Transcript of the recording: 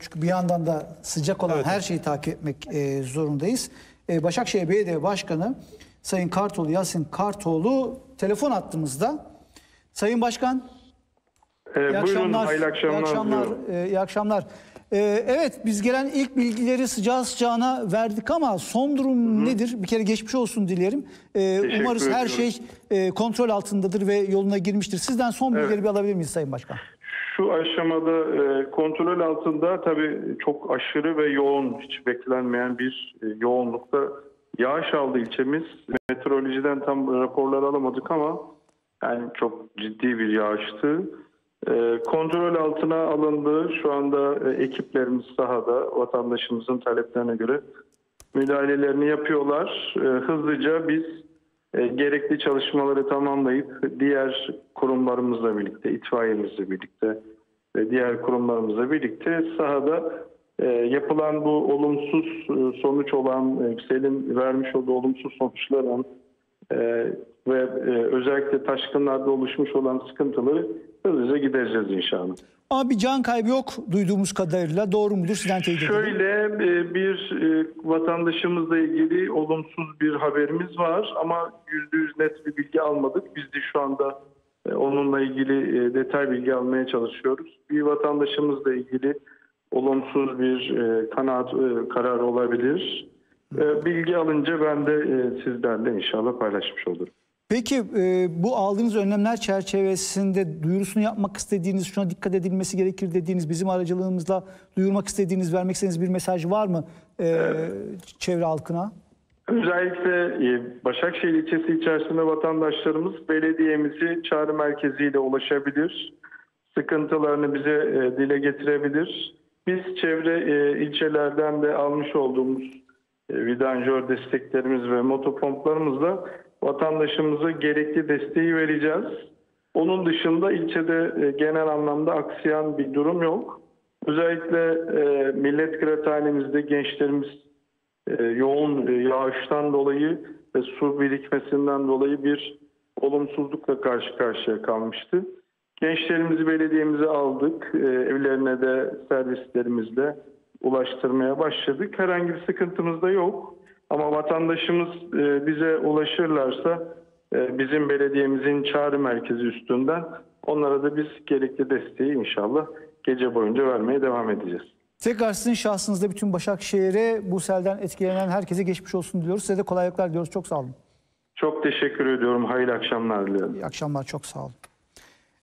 Çünkü bir yandan da sıcak olan her şeyi takip etmek zorundayız. Başakşehir Belediye Başkanı Sayın Kartoğlu, Yasin Kartoğlu telefon attığımızda. Sayın Başkan, iyi akşamlar. Buyurun, akşamlar. İyi akşamlar. İyi akşamlar. Evet, biz gelen ilk bilgileri sıcağı sıcağına verdik ama son durum nedir? Bir kere geçmiş olsun dilerim. Umarız her şey kontrol altındadır ve yoluna girmiştir. Sizden son bilgileri bir alabilir miyiz Sayın Başkan? Şu aşamada kontrol altında tabii çok aşırı ve yoğun, hiç beklenmeyen bir yoğunlukta yağış aldı ilçemiz. Meteorolojiden tam raporlar alamadık ama yani çok ciddi bir yağıştı. Kontrol altına alındı. Şu anda ekiplerimiz sahada vatandaşımızın taleplerine göre müdahalelerini yapıyorlar. Hızlıca biz gerekli çalışmaları tamamlayıp diğer kurumlarımızla birlikte, itfaiyemizle birlikte ve diğer kurumlarımızla birlikte sahada yapılan bu olumsuz sonuç olan, Selin vermiş olduğu olumsuz sonuçların ve özellikle taşkınlarda oluşmuş olan sıkıntıları hızlıca gidereceğiz inşallah. Ama bir can kaybı yok duyduğumuz kadarıyla. Doğru mudur? Sizden teyit edelim. Şöyle bir vatandaşımızla ilgili olumsuz bir haberimiz var ama %100 net bir bilgi almadık. Biz de şu anda onunla ilgili detay bilgi almaya çalışıyoruz. Bir vatandaşımızla ilgili olumsuz bir kanaat kararı olabilir. Bilgi alınca ben de sizlerle inşallah paylaşmış olurum. Peki bu aldığınız önlemler çerçevesinde duyurusunu yapmak istediğiniz, şuna dikkat edilmesi gerekir dediğiniz, bizim aracılığımızla duyurmak istediğiniz, vermek istediğiniz bir mesaj var mı çevre halkına? Özellikle Başakşehir ilçesi içerisinde vatandaşlarımız belediyemizi çağrı merkeziyle ulaşabilir. Sıkıntılarını bize dile getirebilir. Biz çevre ilçelerden de almış olduğumuz vidanjör desteklerimiz ve motopomplarımızla vatandaşımıza gerekli desteği vereceğiz. Onun dışında ilçede genel anlamda aksayan bir durum yok. Özellikle millet kıraathanemizde gençlerimiz yoğun yağıştan dolayı ve su birikmesinden dolayı bir olumsuzlukla karşı karşıya kalmıştı. Gençlerimizi belediyemize aldık. Evlerine de servislerimizle ulaştırmaya başladık. Herhangi bir sıkıntımız da yok. Ama vatandaşımız bize ulaşırlarsa bizim belediyemizin çağrı merkezi üstünden onlara da biz gerekli desteği inşallah gece boyunca vermeye devam edeceğiz. Tekrar sizin şahsınızda bütün Başakşehir'e, bu selden etkilenen herkese geçmiş olsun diliyoruz. Size de kolaylıklar diliyoruz. Çok sağ olun. Çok teşekkür ediyorum. Hayırlı akşamlar diliyorum. İyi akşamlar. Çok sağ olun.